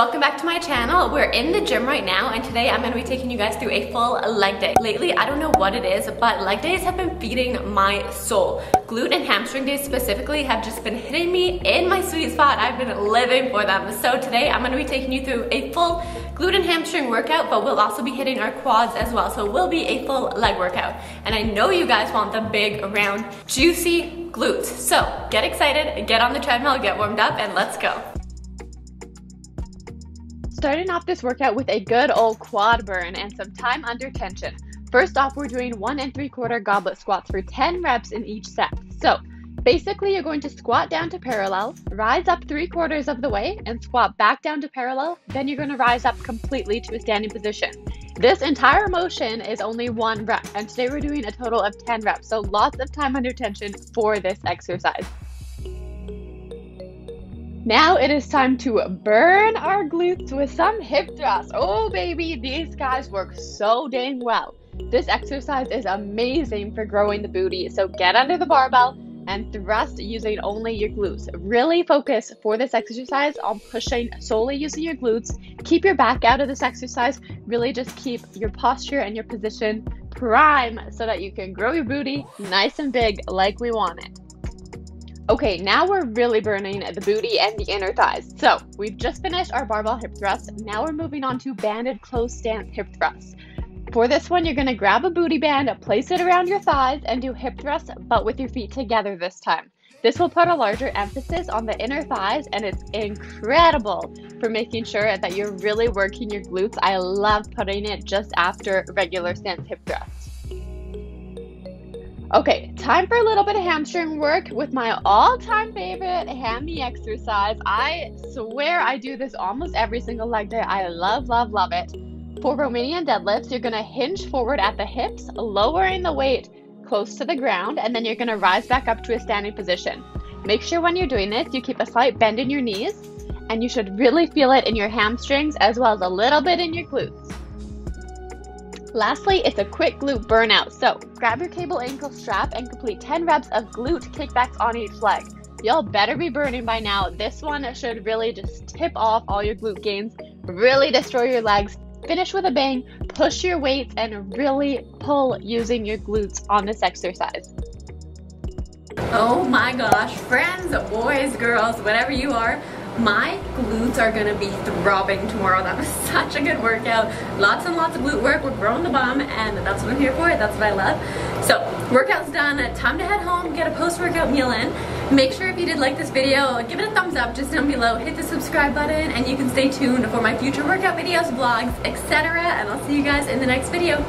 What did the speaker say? Welcome back to my channel. We're in the gym right now, and today I'm going to be taking you guys through a full leg day. Lately, I don't know what it is, but leg days have been feeding my soul. Glute and hamstring days specifically have just been hitting me in my sweet spot. I've been living for them. So today I'm going to be taking you through a full glute and hamstring workout, but we'll also be hitting our quads as well, so it will be a full leg workout. And I know you guys want the big, round, juicy glutes. So get excited, get on the treadmill, get warmed up, and let's go. Starting off this workout with a good old quad burn and some time under tension. First off, we're doing 1 3/4 goblet squats for 10 reps in each set. So basically you're going to squat down to parallel, rise up 3/4 of the way, and squat back down to parallel. Then you're going to rise up completely to a standing position. This entire motion is only 1 rep, and today we're doing a total of 10 reps. So lots of time under tension for this exercise. Now it is time to burn our glutes with some hip thrusts. Oh baby, these guys work so dang well. This exercise is amazing for growing the booty, so get under the barbell and thrust using only your glutes. Really focus for this exercise on pushing solely using your glutes. Keep your back out of this exercise. Really just keep your posture and your position prime so that you can grow your booty nice and big like we want it. Okay, now we're really burning the booty and the inner thighs. So we've just finished our barbell hip thrust. Now we're moving on to banded closed stance hip thrusts. For this one, you're gonna grab a booty band, place it around your thighs, and do hip thrusts, but with your feet together this time. This will put a larger emphasis on the inner thighs, and it's incredible for making sure that you're really working your glutes. I love putting it just after regular stance hip thrusts. Okay, time for a little bit of hamstring work with my all-time favorite hammy exercise. I swear I do this almost every single leg day. I love, love, love it. For Romanian deadlifts, you're gonna hinge forward at the hips, lowering the weight close to the ground, and then you're gonna rise back up to a standing position. Make sure when you're doing this, you keep a slight bend in your knees, and you should really feel it in your hamstrings as well as a little bit in your glutes. Lastly, it's a quick glute burnout, so grab your cable ankle strap and complete 10 reps of glute kickbacks on each leg. Y'all better be burning by now. This one should really just tip off all your glute gains, really destroy your legs, finish with a bang, push your weights, and really pull using your glutes on this exercise. Oh my gosh, friends, boys, girls, whatever you are, my glutes are gonna be throbbing tomorrow. That was such a good workout. Lots and lots of glute work. We're growing the bum, and that's what I'm here for. That's what I love. So workout's done. Time to head home, get a post-workout meal in. Make sure if you did like this video, give it a thumbs up just down below. Hit the subscribe button, and you can stay tuned for my future workout videos, vlogs, etc. And I'll see you guys in the next video.